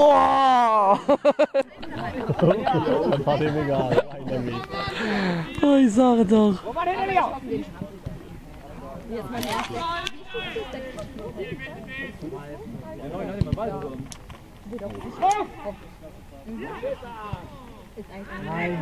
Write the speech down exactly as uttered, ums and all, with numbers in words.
Boah! Das war dem egal. Oh, ich sage doch. Nein.